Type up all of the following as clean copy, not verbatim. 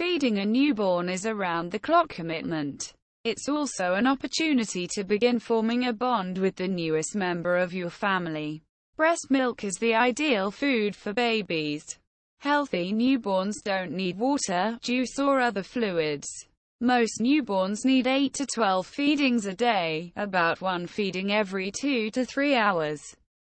Feeding a newborn is a round-the-clock commitment. It's also an opportunity to begin forming a bond with the newest member of your family. Breast milk is the ideal food for babies. Healthy newborns don't need water, juice or other fluids. Most newborns need 8 to 12 feedings a day, about one feeding every 2 to 3 hours.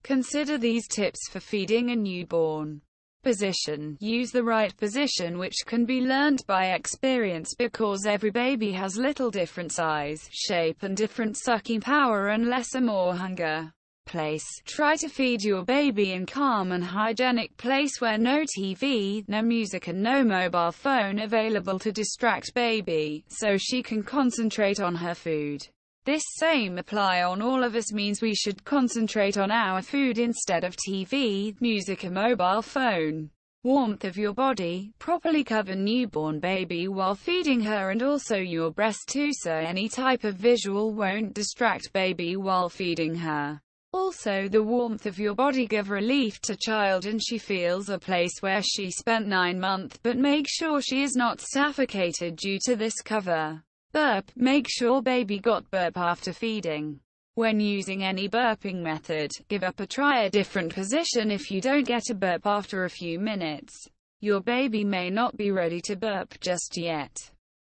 Consider these tips for feeding a newborn. Position. Use the right position, which can be learned by experience because every baby has little different size, shape and different sucking power and less or more hunger. Place. Try to feed your baby in calm and hygienic place where no TV, no music and no mobile phone available to distract baby, so she can concentrate on her food. This same apply on all of us means we should concentrate on our food instead of TV, music and mobile phone. Warmth of your body. Properly cover newborn baby while feeding her and also your breast too, so any type of visual won't distract baby while feeding her. Also, the warmth of your body give relief to child and she feels a place where she spent 9 months, but make sure she is not suffocated due to this cover. Burp. Make sure baby got burp after feeding. When using any burping method, give up or try a different position if you don't get a burp after a few minutes. Your baby may not be ready to burp just yet.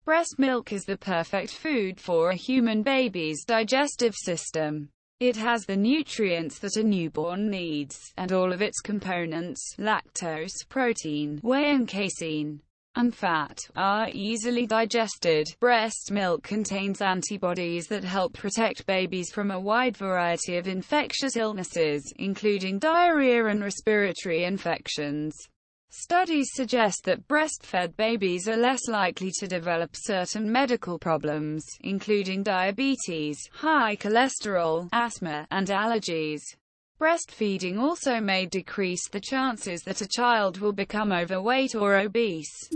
Breast milk is the perfect food for a human baby's digestive system. It has the nutrients that a newborn needs, and all of its components, lactose, protein, whey and casein, and fat, are easily digested. Breast milk contains antibodies that help protect babies from a wide variety of infectious illnesses, including diarrhea and respiratory infections. Studies suggest that breastfed babies are less likely to develop certain medical problems, including diabetes, high cholesterol, asthma, and allergies. Breastfeeding also may decrease the chances that a child will become overweight or obese.